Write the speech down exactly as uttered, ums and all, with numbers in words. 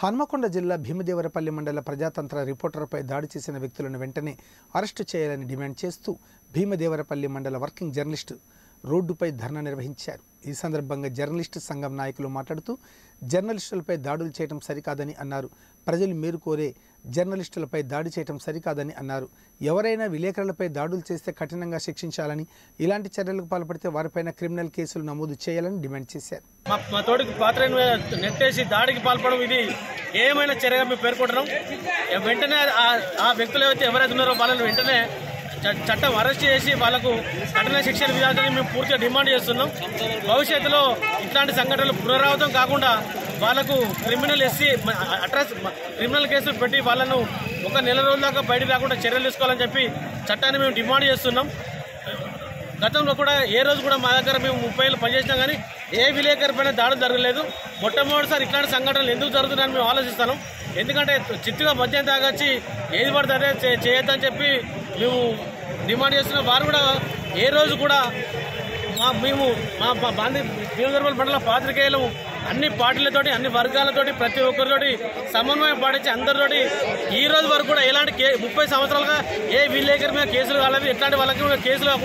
హనుమకొండ జిల్లా భీమదేవరపల్లి మండల ప్రజాతంత్ర రిపోర్టర్పై దాడి చేసిన వ్యక్తులను వెంటనే అరెస్టు చేయాలని డిమాండ్ చేస్తూ భీమదేవరపల్లి మండల వర్కింగ్ జర్నలిస్టు రోడ్డుపై ధర్నా నిర్వహించారు. ఈ సందర్భంగా జర్నలిస్టు సంఘం నాయకులు మాట్లాడుతూ జర్నలిస్టులపై దాడులు చేయడం సరికాదని అన్నారు. ప్రజలు మేరుకోరే జర్నలిస్టులపై దాడి చేయడం సరికాదని అన్నారు. ఎవరైనా విలేకరులపై దాడులు చేస్తే కఠినంగా శిక్షించాలని, ఇలాంటి చర్యలకు పాల్పడితే వారిపైన క్రిమినల్ కేసులు నమోదు చేయాలని డిమాండ్ చేశారు. మా తోడికి పాత్రను నెట్టేసి దాడికి పాల్పడడం ఇది ఏమైనా చర్యగా మేము పేర్కొంటున్నాం. వెంటనే ఆ వ్యక్తులు ఏవైతే ఎవరైతే ఉన్నారో వాళ్ళని వెంటనే చట్టం అరెస్ట్ చేసి వాళ్లకు కఠిన శిక్షణ విధానాన్ని మేము పూర్తిగా డిమాండ్ చేస్తున్నాం. భవిష్యత్తులో ఇట్లాంటి సంఘటనలు పునరావృతం కాకుండా వాళ్లకు క్రిమినల్ ఎస్సీ అట్రాస్ క్రిమినల్ కేసులు పెట్టి వాళ్లను ఒక నెల రోజుల దాకా బయటకు రాకుండా చర్యలు తీసుకోవాలని చెప్పి చట్టాన్ని మేము డిమాండ్ చేస్తున్నాం. గతంలో కూడా ఏ రోజు కూడా మా దగ్గర మేము ముప్పై ఏళ్ళు పనిచేసినా కానీ ఏ విలేకరిపైన దాడులు జరగలేదు. మొట్టమొదటిసారి ఇట్లాంటి సంఘటనలు ఎందుకు జరుగుతున్నాయని మేము ఆలోచిస్తాను. ఎందుకంటే చిత్తుగా మద్యం తాగొచ్చి ఏది పడుతుందే చేయొద్దని చెప్పి మేము డిమాండ్ చేస్తున్న వారు కూడా ఏ రోజు కూడా మా మేము మా బాంధి భీమదేవరపల్లి మండల పాత్రికేయులు అన్ని పార్టీలతోటి అన్ని వర్గాలతోటి ప్రతి ఒక్కరితోటి సమన్వయం పాటించి అందరితోటి ఈ రోజు వరకు కూడా ఎలాంటి ముప్పై సంవత్సరాలుగా ఏ విలేకరి మీద కేసులు కాలేదు. ఎట్లాంటి వాళ్ళకి కేసులు